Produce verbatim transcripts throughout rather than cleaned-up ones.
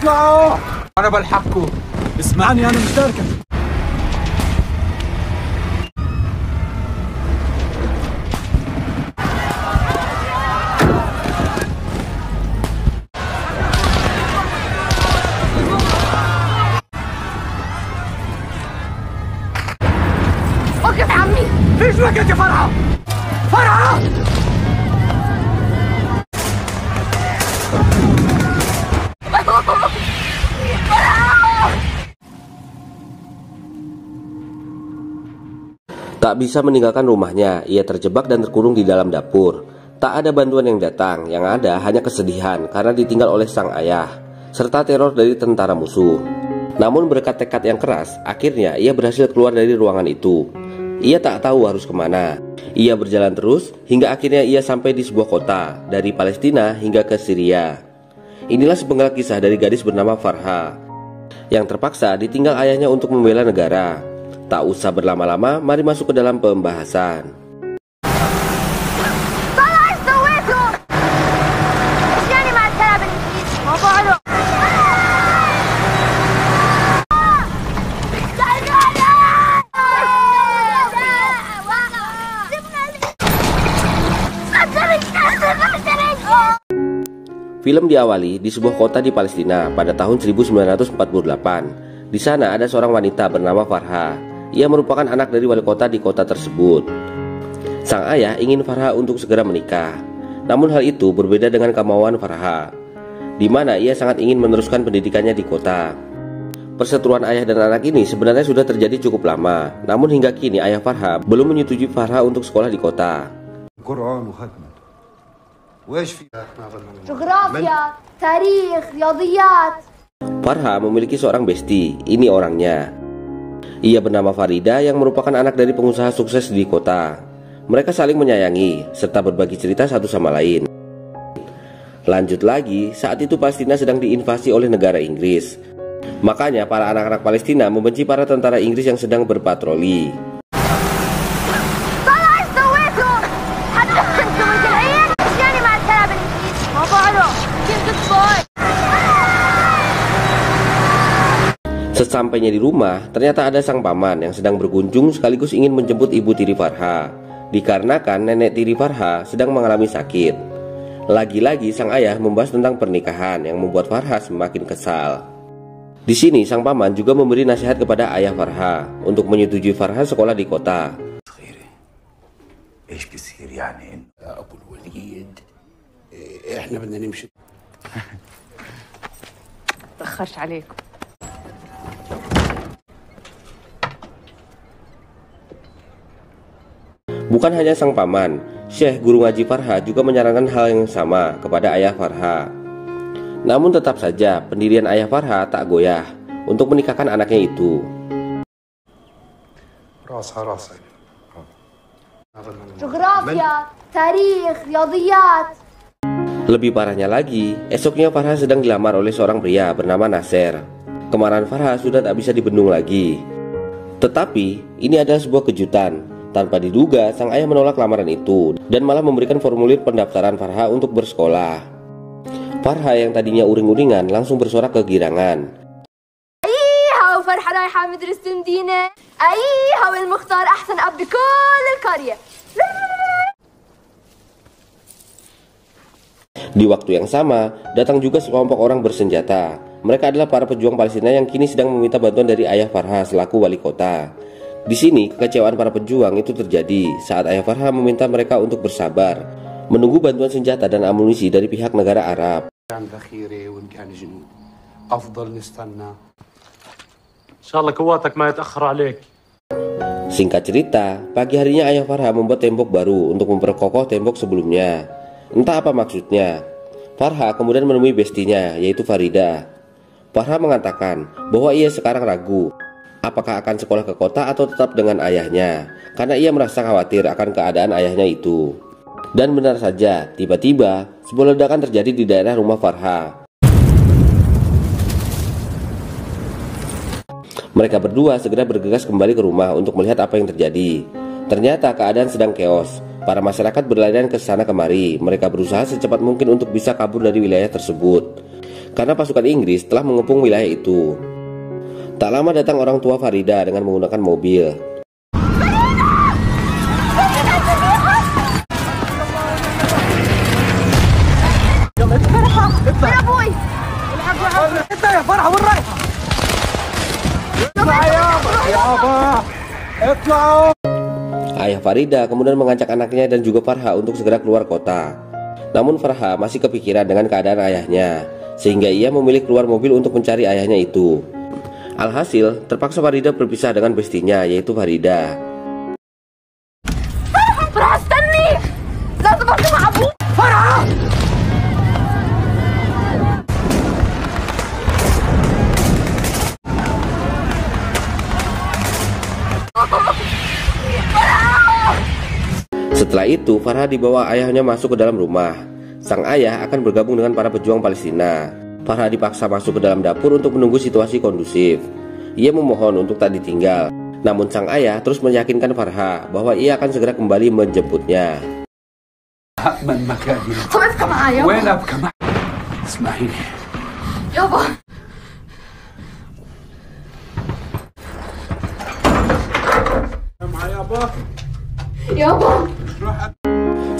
اطلعوا! هرب الحق. اسمعني انا مش تاركك. وقف عمي! ايش لك يا فرحة؟ فرحة! Tak bisa meninggalkan rumahnya, ia terjebak dan terkurung di dalam dapur. Tak ada bantuan yang datang, yang ada hanya kesedihan karena ditinggal oleh sang ayah, serta teror dari tentara musuh. Namun berkat tekad yang keras, akhirnya ia berhasil keluar dari ruangan itu. Ia tak tahu harus kemana. Ia berjalan terus, hingga akhirnya ia sampai di sebuah kota, dari Palestina hingga ke Syria. Inilah sepenggal kisah dari gadis bernama Farha, yang terpaksa ditinggal ayahnya untuk membela negara. Tak usah berlama-lama, mari masuk ke dalam pembahasan. Film diawali di sebuah kota di Palestina pada tahun seribu sembilan ratus empat puluh delapan. Di sana ada seorang wanita bernama Farha. Ia merupakan anak dari wali kota di kota tersebut. Sang ayah ingin Farha untuk segera menikah. Namun hal itu berbeda dengan kemauan Farha, di mana ia sangat ingin meneruskan pendidikannya di kota. Perseteruan ayah dan anak ini sebenarnya sudah terjadi cukup lama. Namun hingga kini ayah Farha belum menyetujui Farha untuk sekolah di kota. Geografi, tarikh, riyadiyat. Farha memiliki seorang besti. Ini orangnya. Ia bernama Farida yang merupakan anak dari pengusaha sukses di kota. Mereka saling menyayangi serta berbagi cerita satu sama lain. Lanjut lagi, saat itu Palestina sedang diinvasi oleh negara Inggris. Makanya para anak-anak Palestina membenci para tentara Inggris yang sedang berpatroli. Sesampainya di rumah, ternyata ada sang paman yang sedang berkunjung sekaligus ingin menjemput ibu tiri Farha, dikarenakan nenek tiri Farha sedang mengalami sakit. Lagi-lagi sang ayah membahas tentang pernikahan yang membuat Farha semakin kesal. Di sini sang paman juga memberi nasihat kepada ayah Farha untuk menyetujui Farha sekolah di kota. Bukan hanya sang paman, Syekh guru ngaji Farha juga menyarankan hal yang sama kepada ayah Farha. Namun tetap saja pendirian ayah Farha tak goyah untuk menikahkan anaknya itu. Geografi, tarikh, riyadiyat. Lebih parahnya lagi, esoknya Farha sedang dilamar oleh seorang pria bernama Nasir. Kemarahan Farha sudah tak bisa dibendung lagi. Tetapi ini adalah sebuah kejutan. Tanpa diduga, sang ayah menolak lamaran itu dan malah memberikan formulir pendaftaran Farha untuk bersekolah. Farha yang tadinya uring-uringan langsung bersorak kegirangan. Di waktu yang sama, datang juga sekelompok orang bersenjata. Mereka adalah para pejuang Palestina yang kini sedang meminta bantuan dari ayah Farha selaku wali kota. Di sini, kekecewaan para pejuang itu terjadi saat ayah Farha meminta mereka untuk bersabar, menunggu bantuan senjata dan amunisi dari pihak negara Arab. Singkat cerita, pagi harinya ayah Farha membuat tembok baru untuk memperkokoh tembok sebelumnya. Entah apa maksudnya. Farha kemudian menemui bestinya, yaitu Farida. Farha mengatakan bahwa ia sekarang ragu apakah akan sekolah ke kota atau tetap dengan ayahnya, karena ia merasa khawatir akan keadaan ayahnya itu. Dan benar saja, tiba-tiba sebuah ledakan terjadi di daerah rumah Farha. Mereka berdua segera bergegas kembali ke rumah untuk melihat apa yang terjadi. Ternyata keadaan sedang keos. Para masyarakat berlarian ke sana kemari. Mereka berusaha secepat mungkin untuk bisa kabur dari wilayah tersebut. karena pasukan Inggris telah mengepung wilayah itu. Tak lama datang orang tua Farida dengan menggunakan mobil. Ayah Farida kemudian mengajak anaknya dan juga Farha untuk segera keluar kota. Namun Farha masih kepikiran dengan keadaan ayahnya, sehingga ia memilih keluar mobil untuk mencari ayahnya itu. Alhasil, terpaksa Farida berpisah dengan bestinya, yaitu Farida. Setelah itu, Farha dibawa ayahnya masuk ke dalam rumah. Sang ayah akan bergabung dengan para pejuang Palestina. Farha dipaksa masuk ke dalam dapur untuk menunggu situasi kondusif. Ia memohon untuk tak ditinggal. Namun sang ayah terus meyakinkan Farha bahwa ia akan segera kembali menjemputnya.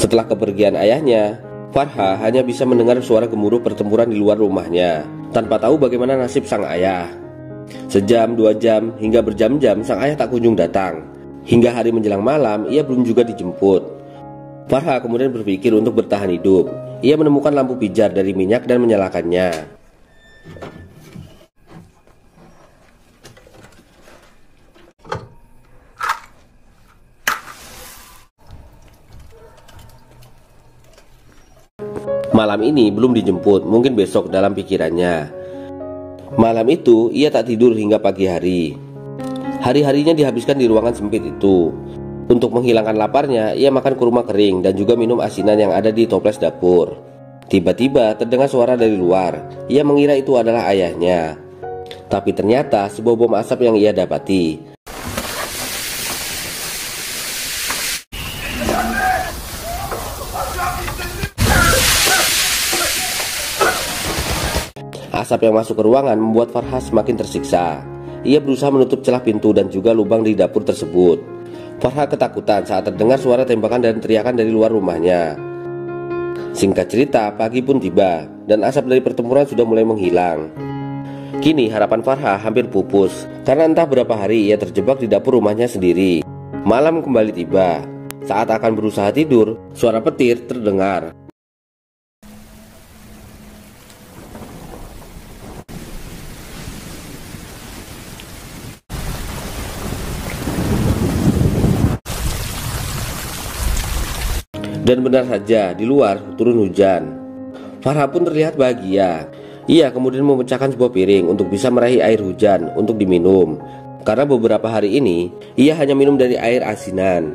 Setelah kepergian ayahnya, Farha hanya bisa mendengar suara gemuruh pertempuran di luar rumahnya, tanpa tahu bagaimana nasib sang ayah. Sejam, dua jam, hingga berjam-jam sang ayah tak kunjung datang. Hingga hari menjelang malam, ia belum juga dijemput. Farha kemudian berpikir untuk bertahan hidup. Ia menemukan lampu pijar dari minyak dan menyalakannya. Malam ini belum dijemput, mungkin besok, dalam pikirannya. Malam itu ia tak tidur hingga pagi hari. Hari-harinya dihabiskan di ruangan sempit itu. Untuk menghilangkan laparnya, ia makan kurma kering dan juga minum asinan yang ada di toples dapur. Tiba-tiba terdengar suara dari luar. Ia mengira itu adalah ayahnya. Tapi ternyata sebuah bom asap yang ia dapati. Asap yang masuk ke ruangan membuat Farha semakin tersiksa. Ia berusaha menutup celah pintu dan juga lubang di dapur tersebut. Farha ketakutan saat terdengar suara tembakan dan teriakan dari luar rumahnya. Singkat cerita, pagi pun tiba dan asap dari pertempuran sudah mulai menghilang. Kini harapan Farha hampir pupus karena entah berapa hari ia terjebak di dapur rumahnya sendiri. Malam kembali tiba. Saat akan berusaha tidur, suara petir terdengar. Dan benar saja, di luar turun hujan. Farha pun terlihat bahagia. Ia kemudian memecahkan sebuah piring untuk bisa meraih air hujan untuk diminum. Karena beberapa hari ini, ia hanya minum dari air asinan.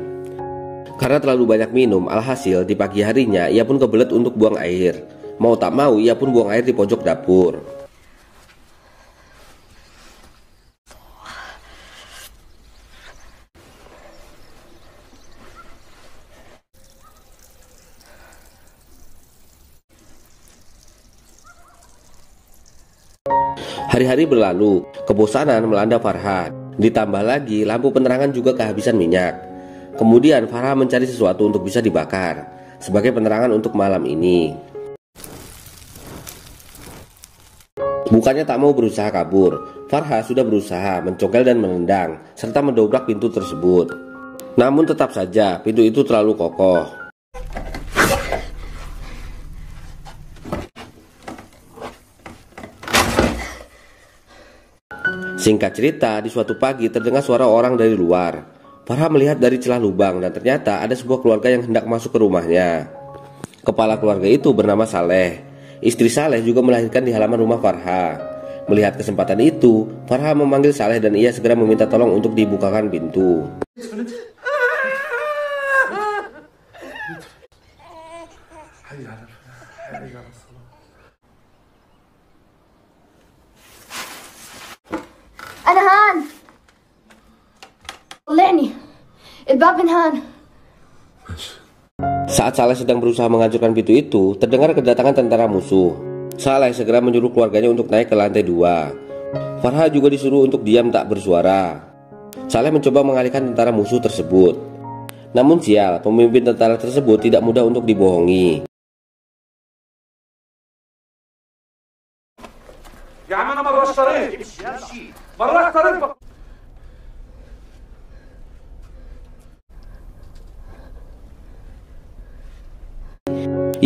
Karena terlalu banyak minum, alhasil di pagi harinya ia pun kebelet untuk buang air. Mau tak mau, ia pun buang air di pojok dapur. Hari-hari berlalu, kebosanan melanda Farha. Ditambah lagi, lampu penerangan juga kehabisan minyak. Kemudian Farha mencari sesuatu untuk bisa dibakar sebagai penerangan untuk malam ini. Bukannya tak mau berusaha kabur, Farha sudah berusaha mencongkel dan menendang, serta mendobrak pintu tersebut. Namun tetap saja, pintu itu terlalu kokoh. Singkat cerita, di suatu pagi terdengar suara orang dari luar. Farha melihat dari celah lubang dan ternyata ada sebuah keluarga yang hendak masuk ke rumahnya. Kepala keluarga itu bernama Saleh. Istri Saleh juga melahirkan di halaman rumah Farha. Melihat kesempatan itu, Farha memanggil Saleh dan ia segera meminta tolong untuk dibukakan pintu. أنا هان طلعني الباب من هان. Saat Saleh sedang berusaha menghancurkan pintu itu, terdengar kedatangan tentara musuh. Saleh segera menyuruh keluarganya untuk naik ke lantai dua. Farha juga disuruh untuk diam tak bersuara. Saleh mencoba mengalihkan tentara musuh tersebut. Namun sial, pemimpin tentara tersebut tidak mudah untuk dibohongi.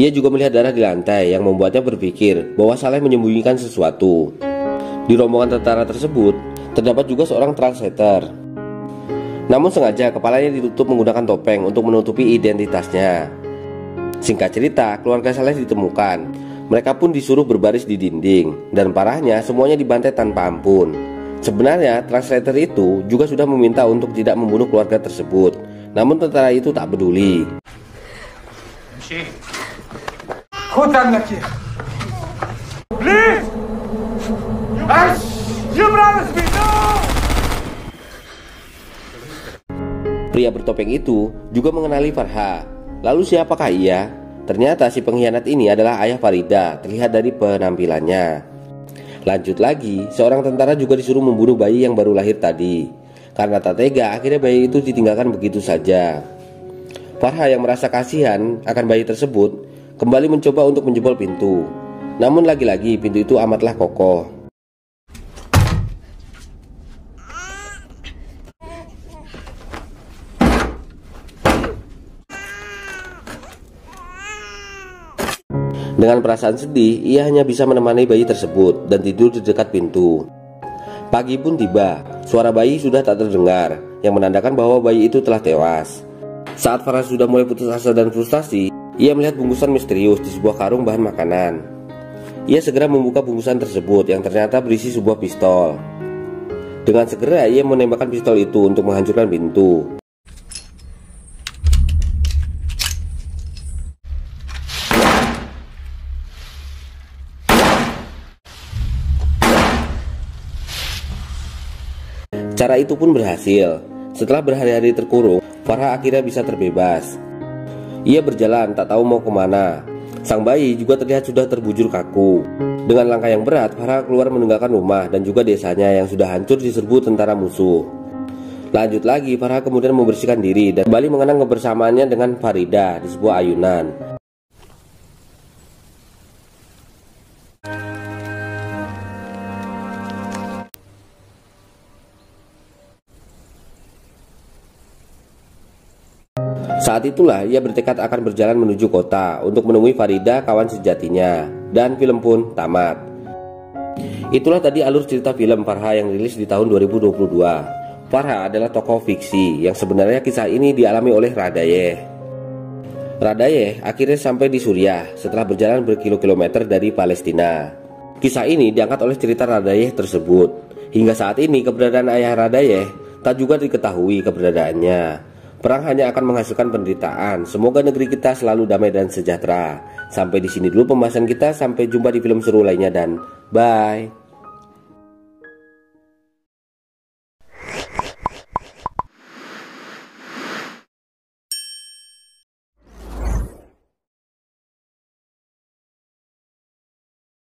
Ia juga melihat darah di lantai yang membuatnya berpikir bahwa Saleh menyembunyikan sesuatu. Di rombongan tentara tersebut terdapat juga seorang translator. Namun sengaja kepalanya ditutup menggunakan topeng untuk menutupi identitasnya. Singkat cerita, keluarga Saleh ditemukan. Mereka pun disuruh berbaris di dinding, dan parahnya semuanya dibantai tanpa ampun. Sebenarnya translator itu juga sudah meminta untuk tidak membunuh keluarga tersebut. Namun tentara itu tak peduli. Pria bertopeng itu juga mengenali Farha. Lalu siapakah ia? Ternyata si pengkhianat ini adalah ayah Farida, terlihat dari penampilannya. Lanjut lagi, seorang tentara juga disuruh membunuh bayi yang baru lahir tadi. Karena tak tega, akhirnya bayi itu ditinggalkan begitu saja. Farha yang merasa kasihan akan bayi tersebut kembali mencoba untuk menjebol pintu. Namun lagi-lagi pintu itu amatlah kokoh. Dengan perasaan sedih, ia hanya bisa menemani bayi tersebut dan tidur di dekat pintu. Pagi pun tiba, suara bayi sudah tak terdengar, yang menandakan bahwa bayi itu telah tewas. Saat Farah sudah mulai putus asa dan frustasi, ia melihat bungkusan misterius di sebuah karung bahan makanan. Ia segera membuka bungkusan tersebut yang ternyata berisi sebuah pistol. Dengan segera, ia menembakkan pistol itu untuk menghancurkan pintu. Cara itu pun berhasil. Setelah berhari-hari terkurung, Farha akhirnya bisa terbebas. Ia berjalan tak tahu mau kemana. Sang bayi juga terlihat sudah terbujur kaku. Dengan langkah yang berat, Farha keluar meninggalkan rumah dan juga desanya yang sudah hancur diserbu tentara musuh. Lanjut lagi, Farha kemudian membersihkan diri dan kembali mengenang kebersamaannya dengan Farida di sebuah ayunan. Saat itulah ia bertekad akan berjalan menuju kota untuk menemui Farida, kawan sejatinya. Dan film pun tamat. Itulah tadi alur cerita film Farha yang rilis di tahun dua ribu dua puluh dua. Farha adalah tokoh fiksi yang sebenarnya kisah ini dialami oleh Radayeh. Radayeh akhirnya sampai di Suriah setelah berjalan berkilo-kilometer dari Palestina. Kisah ini diangkat oleh cerita Radayeh tersebut. Hingga saat ini keberadaan ayah Radayeh tak juga diketahui keberadaannya. Perang hanya akan menghasilkan penderitaan. Semoga negeri kita selalu damai dan sejahtera. Sampai di sini dulu pembahasan kita. Sampai jumpa di film seru lainnya dan bye.